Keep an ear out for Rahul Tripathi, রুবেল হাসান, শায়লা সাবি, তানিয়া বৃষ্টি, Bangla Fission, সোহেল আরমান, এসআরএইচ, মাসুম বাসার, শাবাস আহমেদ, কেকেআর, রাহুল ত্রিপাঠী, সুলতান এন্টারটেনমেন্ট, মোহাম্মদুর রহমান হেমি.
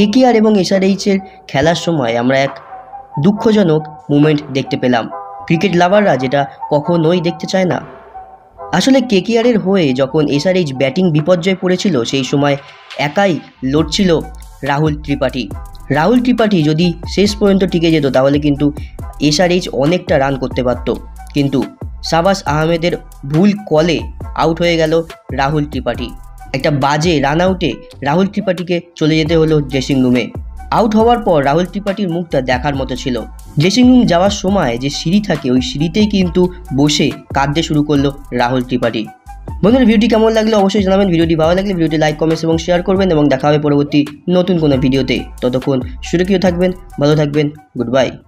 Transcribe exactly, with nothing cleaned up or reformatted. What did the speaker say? কেকেআর এবং এসআরএইচের খেলার সময় আমরা এক দুঃখজনক মুভমেন্ট দেখতে পেলাম, ক্রিকেট লাভাররা যেটা কখনোই দেখতে চায় না। আসলে কেকেআরের হয়ে যখন এসআরএইচ ব্যাটিং বিপর্যয় পড়েছিল সেই সময় একাই লড়ছিল রাহুল ত্রিপাঠী। রাহুল ত্রিপাঠী যদি শেষ পর্যন্ত টিকে যেত তাহলে কিন্তু এসআরএইচ অনেকটা রান করতে পারত, কিন্তু শাবাস আহমেদের ভুল কলে আউট হয়ে গেল রাহুল ত্রিপাঠী। একটা বাজে রান আউটে রাহুল ত্রিপাঠীকে চলে যেতে হলো ড্রেসিং রুমে। আউট হওয়ার পর রাহুল ত্রিপাঠীর মুখটা দেখার মতো ছিল। ড্রেসিং রুম যাওয়ার সময় যে সিঁড়ি থাকে ওই সিঁড়িতেই কিন্তু বসে কাঁদতে শুরু করলো রাহুল ত্রিপাঠী। বন্ধুরা, ভিডিওটি কেমন লাগলো অবশ্যই জানাবেন। ভিডিওটি ভালো লাগলে ভিডিওটি লাইক, কমেন্টস এবং শেয়ার করবেন এবং দেখা হবে পরবর্তী নতুন কোনো ভিডিওতে। ততক্ষণ সুরক্ষিত থাকবেন, ভালো থাকবেন, গুড বাই।